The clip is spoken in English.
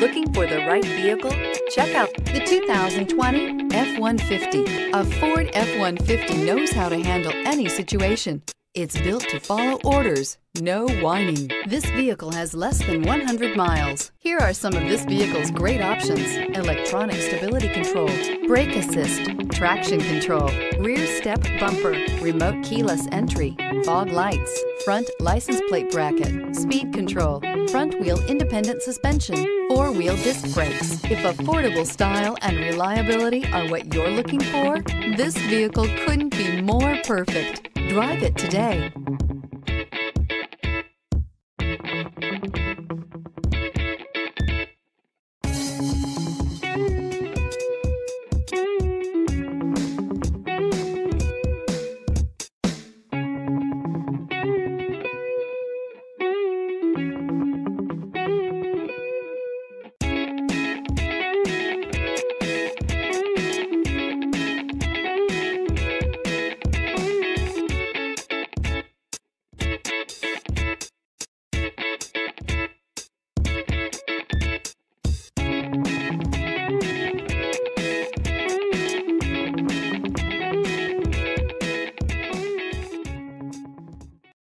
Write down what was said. Looking for the right vehicle? Check out the 2020 F-150. A Ford F-150 knows how to handle any situation. It's built to follow orders, no whining. This vehicle has less than 100 miles. Here are some of this vehicle's great options: electronic stability control, brake assist, traction control, rear step bumper, remote keyless entry, fog lights, front license plate bracket, speed control, front wheel independent suspension, four-wheel disc brakes. If affordable style and reliability are what you're looking for, this vehicle couldn't be more perfect. Drive it today.